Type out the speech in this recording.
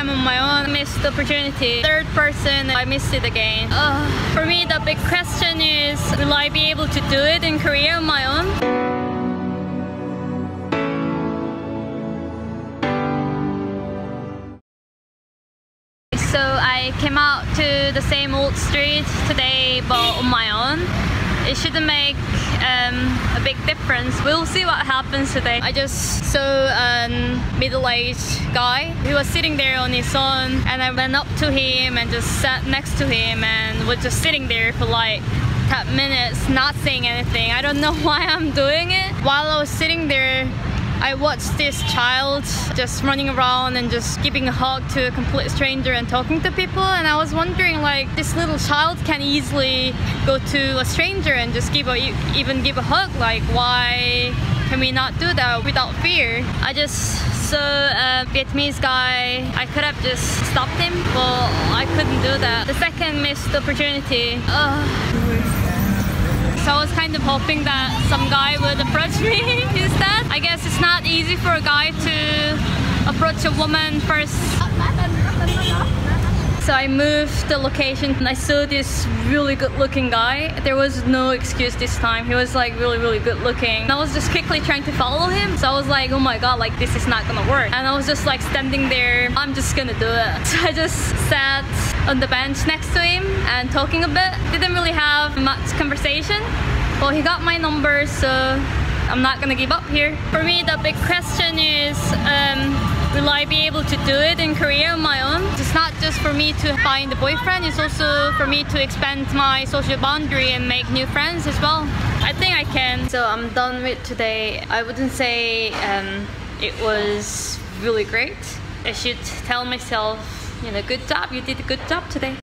I'm on my own. I missed the opportunity. Third person, I missed it again. For me, the big question is, will I be able to do it in Korea on my own? So I came out to the same old street today, but on my own. It shouldn't make a big difference. We'll see what happens today. I just saw a middle-aged guy. He was sitting there on his own, and I went up to him and just sat next to him, and was just sitting there for like 10 minutes, not saying anything. I don't know why I'm doing it. While I was sitting there, I watched this child just running around and just giving a hug to a complete stranger and talking to people, and I was wondering, like, this little child can easily go to a stranger and just even give a hug. Like, why can we not do that without fear? I just saw a Vietnamese guy. I could have just stopped him, but I couldn't do that. The second missed opportunity. So I was kind of hoping that some guy would approach me instead. I guess it's not easy for a guy to approach a woman first. So I moved the location and I saw this really good looking guy. There was no excuse this time. He was like really good looking. And I was just quickly trying to follow him. So I was like, oh my god, like this is not gonna work. And I was just like standing there, I'm just gonna do it. So I just sat on the bench next to him and talking a bit. Didn't really have much conversation. Well, he got my number, so I'm not gonna give up here. For me, the big question is, will I be able to do it in Korea on my own? It's not just for me to find a boyfriend, it's also for me to expand my social boundary and make new friends as well. I think I can. So I'm done with today. I wouldn't say it was really great. I should tell myself, you know, good job, you did a good job today.